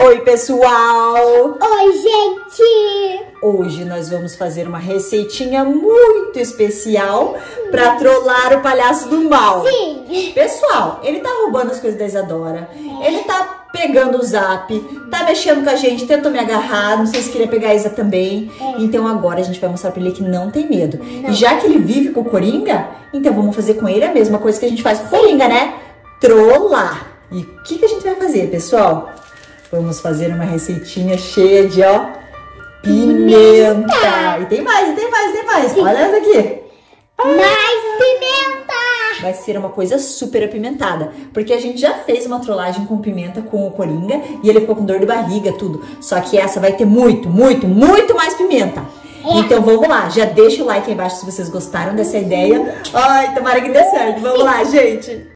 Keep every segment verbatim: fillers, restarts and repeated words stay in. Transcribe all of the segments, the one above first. Oi, pessoal! Oi, gente! Hoje nós vamos fazer uma receitinha muito especial para trollar o palhaço do mal. Sim! Pessoal, ele tá roubando as coisas da Isadora. É. Ele tá pegando o zap, tá mexendo com a gente, tentou me agarrar, não sei se queria pegar a Isa também. É. Então agora a gente vai mostrar pra ele que não tem medo. Não. E já que ele vive com o Coringa, então vamos fazer com ele a mesma coisa que a gente faz com o Coringa, né? Trollar! E o que, que a gente vai fazer, pessoal? Vamos fazer uma receitinha cheia de, ó, pimenta. pimenta. E tem mais, e tem mais, e tem mais. Sim. Olha essa aqui. Ai. Mais pimenta. Vai ser uma coisa super apimentada. Porque a gente já fez uma trollagem com pimenta com o Coringa e ele ficou com dor de barriga, tudo. Só que essa vai ter muito, muito, muito mais pimenta. É. Então vamos lá. Já deixa o like aí embaixo se vocês gostaram dessa ideia. Ai, tomara que dê certo. Vamos Sim. lá, gente.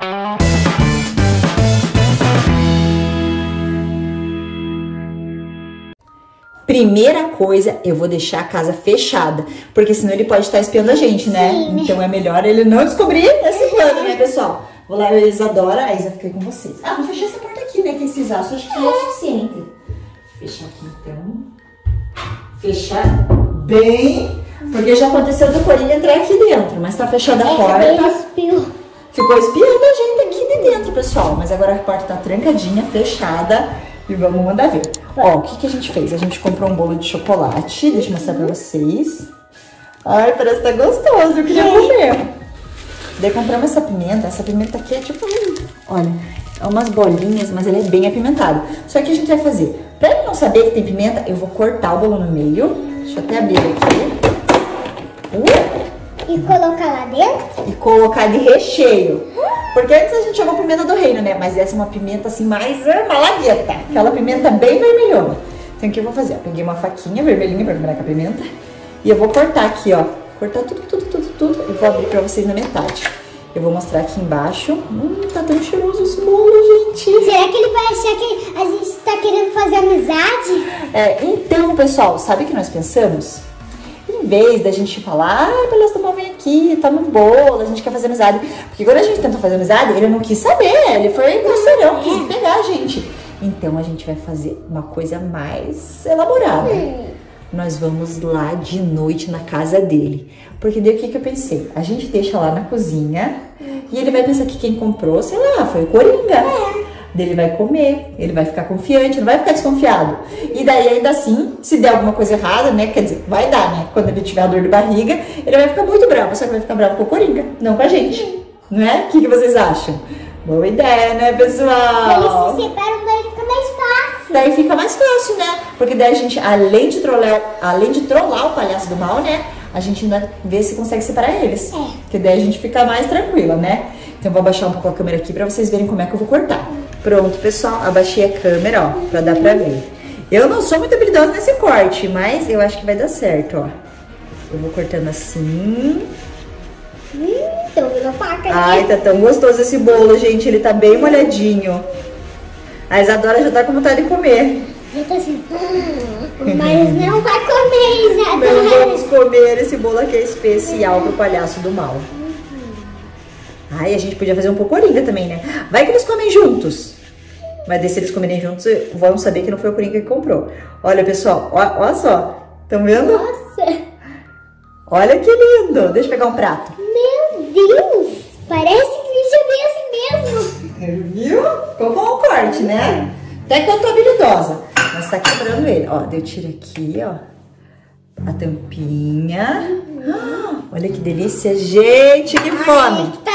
Primeira coisa, eu vou deixar a casa fechada, porque senão ele pode estar espiando a gente, né? Sim. Então é melhor ele não descobrir esse plano, né, pessoal? Vou lá, eu Isadora, a Isa fica com vocês. Ah, vou fechar essa porta aqui, né, que esses aços acho que é o suficiente. Fechar aqui, então. Fechar bem, porque já aconteceu do Coringa entrar aqui dentro, mas tá fechada a porta. Ele espiou. Ficou espiando a gente aqui de dentro, pessoal, mas agora a porta tá trancadinha, fechada. E vamos mandar ver. Ó, o que, que a gente fez? A gente comprou um bolo de chocolate. Deixa eu mostrar pra vocês. Ai, parece que tá gostoso. Eu queria comer. Daí compramos essa pimenta. Essa pimenta aqui é tipo... Olha, é umas bolinhas, mas ele é bem apimentado. Só que a gente vai fazer... Pra ele não saber que tem pimenta, eu vou cortar o bolo no meio. Deixa eu até abrir aqui. Uh. E colocar lá dentro? E colocar de recheio. Porque antes a gente jogou pimenta do reino, né? Mas essa é uma pimenta assim mais malagueta. Aquela pimenta bem vermelhona. Então o que eu vou fazer? Eu peguei uma faquinha vermelhinha pra misturar com a pimenta. E eu vou cortar aqui, ó. Cortar tudo, tudo, tudo, tudo. E vou abrir pra vocês na metade. Eu vou mostrar aqui embaixo. Hum, tá tão cheiroso esse bolo, gente. Será que ele vai achar que a gente tá querendo fazer amizade? É, então, pessoal, sabe o que nós pensamos? Em vez da gente falar, ai, palhaço do mal vem aqui, tá no bolo, a gente quer fazer amizade. Porque quando a gente tentou fazer amizade, ele não quis saber, ele foi grosseirão, quis pegar a gente. Então a gente vai fazer uma coisa mais elaborada. Hum. Nós vamos lá de noite na casa dele. Porque daí o que, que eu pensei? A gente deixa lá na cozinha e ele vai pensar que quem comprou, sei lá, foi o Coringa. É. Ele vai comer, ele vai ficar confiante, não vai ficar desconfiado. E daí, ainda assim, se der alguma coisa errada, né? Quer dizer, vai dar, né? Quando ele tiver a dor de barriga, ele vai ficar muito bravo. Só que vai ficar bravo com o Coringa, não com a gente. Não é? O que, que vocês acham? Boa ideia, né, pessoal? Eles se separam, daí fica mais fácil. Daí fica mais fácil, né? Porque daí a gente, além de trollar, além de trollar o palhaço do mal, né? A gente ainda vê se consegue separar eles. É. Porque daí a gente fica mais tranquila, né? Então, vou abaixar um pouco a câmera aqui pra vocês verem como é que eu vou cortar. Pronto, pessoal, abaixei a câmera, ó, pra dar pra ver. Eu não sou muito habilidosa nesse corte, mas eu acho que vai dar certo, ó. Eu vou cortando assim. Hum, tô vendo a faca, né? Ai, tá tão gostoso esse bolo, gente, ele tá bem molhadinho. A Isadora já tá com vontade de comer. Já tá assim, hum, mas não vai comer, Isadora. Mas vamos comer esse bolo aqui, é especial pro palhaço do mal. Ai, a gente podia fazer um pouco Coringa também, né? Vai que eles comem juntos. Mas daí, se eles comerem juntos, vão saber que não foi o Coringa que comprou. Olha, pessoal, ó, ó só. Estão vendo? Nossa! Olha que lindo! Deixa eu pegar um prato. Meu Deus! Parece que já veio assim mesmo. Viu? Ficou bom o corte, né? Até que eu tô habilidosa. Mas tá quebrando ele. Ó, eu tiro aqui, ó. A tampinha. Uhum. Olha que delícia, gente! Que fome! Ai,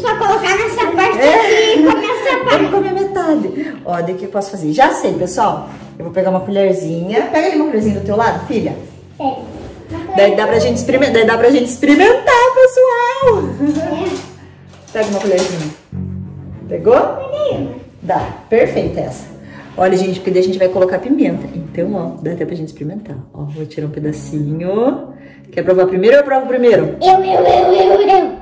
só colocar nessa parte é. aqui e comer essa parte. Vamos comer metade. Ó, daí o que eu posso fazer? Já sei, pessoal. Eu vou pegar uma colherzinha. Pega ali uma colherzinha do teu lado, filha. É. Daí dá pra gente experimentar, daí dá pra gente experimentar, pessoal. É. Pega uma colherzinha. Pegou? Peguei. Dá. Perfeita essa. Olha, gente, porque daí a gente vai colocar pimenta. Então, ó, dá até pra gente experimentar. Ó, vou tirar um pedacinho. Quer provar primeiro ou eu provo primeiro? Eu, eu, eu, eu, eu.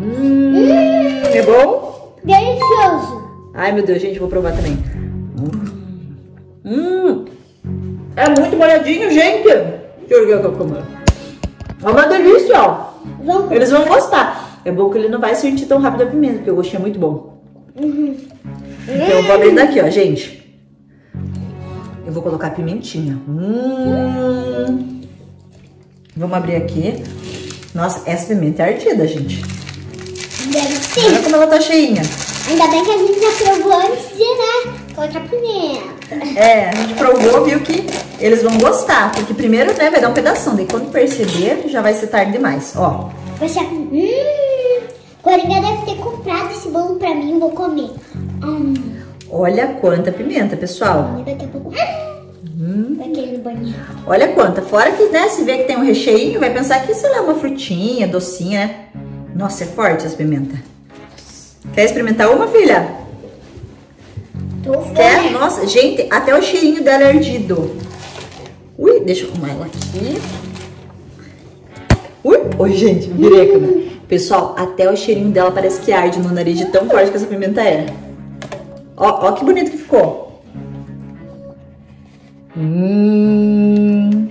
Hum, hum, é bom? Delicioso. Ai, meu Deus, gente, vou provar também. Hum, é muito molhadinho, gente. Deixa eu ver o que eu como. É uma delícia, ó. Vamos. Eles vão gostar. É bom que ele não vai sentir tão rápido a pimenta, porque o gostinho é muito bom. Uhum. Então, eu vou abrir daqui, ó, gente. Eu vou colocar pimentinha. Hum. Vamos abrir aqui. Nossa, essa pimenta é ardida, gente. Deve ser. Olha como ela tá cheinha. Ainda bem que a gente já provou antes de, né, colocar pimenta. É, a gente provou, viu que eles vão gostar. Porque primeiro, né, vai dar um pedação. Daí quando perceber, já vai ser tarde demais. Ó. Vai ser... Hum, Coringa deve ter comprado esse bolo pra mim. Vou comer. Hum. Olha quanta pimenta, pessoal. Daqui a pouco... Hum. Daquele banheiro. Olha quanta. Fora que, né, se vê que tem um recheio, vai pensar que, sei lá, uma frutinha, docinha, né? Nossa, é forte essa pimenta. Quer experimentar uma, filha? Tô Quer? Fora. Nossa, gente, até o cheirinho dela é ardido. Ui, deixa eu arrumar ela aqui. Ui, oi, gente, virei a câmera. Pessoal, até o cheirinho dela parece que arde no nariz de tão forte que essa pimenta é. Ó, ó que bonito que ficou. Hum...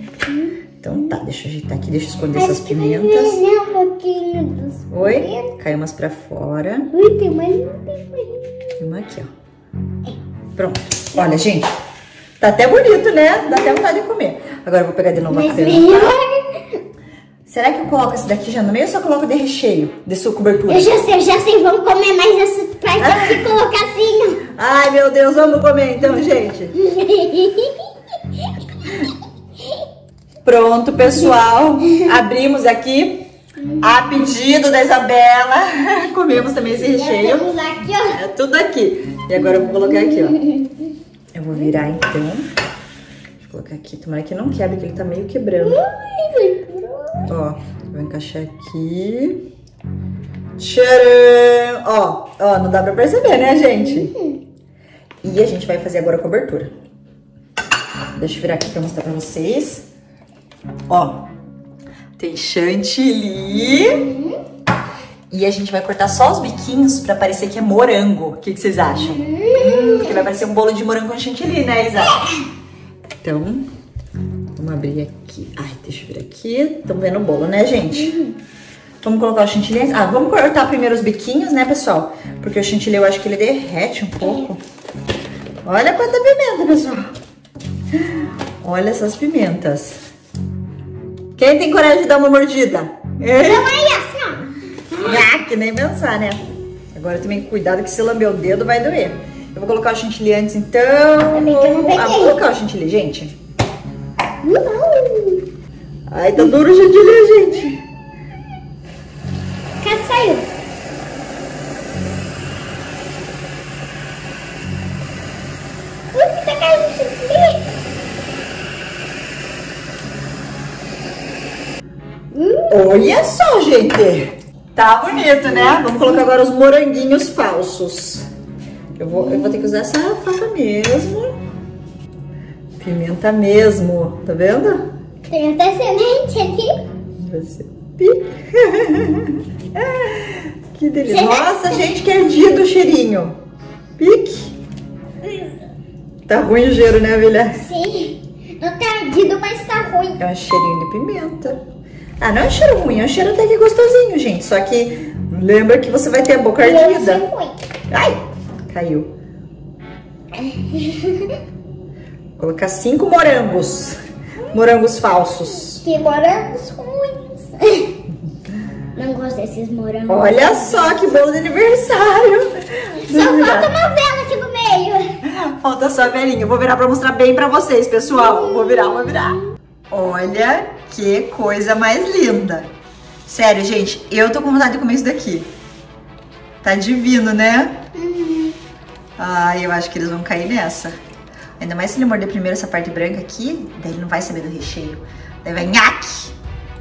Então tá, deixa eu ajeitar aqui, deixa eu esconder essas pimentas. Um pouquinho dos Oi? Pimentos. Caiu umas pra fora. Ui, tem mais uma Tem uma aqui, ó. Pronto. Olha, gente, tá até bonito, né? Dá até vontade de comer. Agora eu vou pegar de novo Mas a pimenta. Será que eu coloco esse daqui já no meio ou só coloco de recheio? De sua cobertura? Eu já sei, eu já sei. Vamos comer mais essa parte ah. e colocar assim. Ai, meu Deus, vamos comer então, gente. Pronto, pessoal, abrimos aqui a pedido da Isabela, comemos também esse recheio, é tudo aqui, e agora eu vou colocar aqui, ó, eu vou virar então, vou colocar aqui, tomara que não quebre, que ele tá meio quebrando, ó, vou encaixar aqui, tcharam, ó, ó, não dá pra perceber, né, gente, e a gente vai fazer agora a cobertura, deixa eu virar aqui pra mostrar pra vocês. Ó, tem chantilly. Uhum. E a gente vai cortar só os biquinhos pra parecer que é morango. O que, que vocês acham? Uhum. Hum, que vai parecer um bolo de morango com chantilly, né, Isa? Então, vamos abrir aqui. Ai, deixa eu ver aqui. Estão vendo o bolo, né, gente? Uhum. Vamos colocar o chantilly. Ah, vamos cortar primeiro os biquinhos, né, pessoal? Porque o chantilly eu acho que ele derrete um pouco. Olha quanta pimenta, pessoal. Olha essas pimentas. Quem tem coragem de dar uma mordida? Não é assim, ó. Que nem pensar, né? Agora também cuidado que se lamber o dedo vai doer. Eu vou colocar o chantilly antes, então. Eu ah, vou colocar o chantilly, gente. Uhum. Ai, tá duro o chantilly, gente. Quase saiu. Ui, tá caindo o chantilly. Olha só, gente. Tá bonito, né? Vamos colocar agora os moranguinhos falsos. Eu vou, eu vou ter que usar essa faixa mesmo. Pimenta mesmo. Tá vendo? Tem até semente aqui. Vai ser pi. Que delícia. Nossa, gente, que ardido o cheirinho. Pique. Tá ruim o cheiro, né, Amelia? Sim. Não tá ardido, mas tá ruim. É um cheirinho de pimenta. Ah, não é um cheiro ruim, é um cheiro até que gostosinho, gente. Só que lembra que você vai ter a boca ardida. Ai, caiu. Vou colocar cinco morangos. Morangos falsos. Que morangos ruins. Não gosto desses morangos. Olha só que bolo de aniversário. Só falta uma vela aqui no meio. Falta só a velinha. Eu vou virar pra mostrar bem pra vocês, pessoal. Vou virar, vou virar. Olha que coisa mais linda. Sério, gente, eu tô com vontade de comer isso daqui. Tá divino, né? Uhum. Ai, ah, eu acho que eles vão cair nessa. Ainda mais se ele morder primeiro essa parte branca aqui, daí ele não vai saber do recheio. Daí vai nhaque.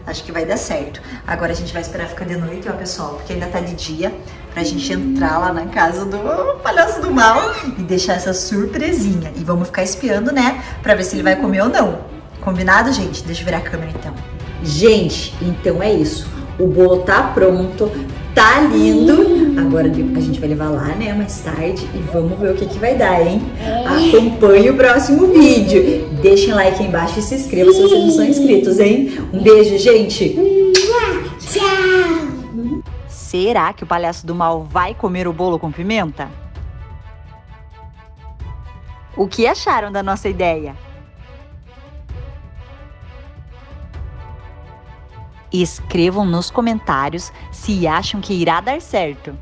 Acho que vai dar certo. Agora a gente vai esperar ficar de noite, ó, pessoal, porque ainda tá de dia, pra gente entrar lá na casa do Palhaço do Mal e deixar essa surpresinha. E vamos ficar espiando, né, pra ver se ele vai comer ou não. Combinado, gente? Deixa eu virar a câmera, então. Gente, então é isso. O bolo tá pronto, tá lindo. Agora a gente vai levar lá, né, mais tarde. E vamos ver o que que vai dar, hein? Acompanhe o próximo vídeo. Deixem like aí embaixo e se inscrevam se vocês não são inscritos, hein? Um beijo, gente. Tchau. Será que o Palhaço do Mal vai comer o bolo com pimenta? O que acharam da nossa ideia? E escrevam nos comentários se acham que irá dar certo.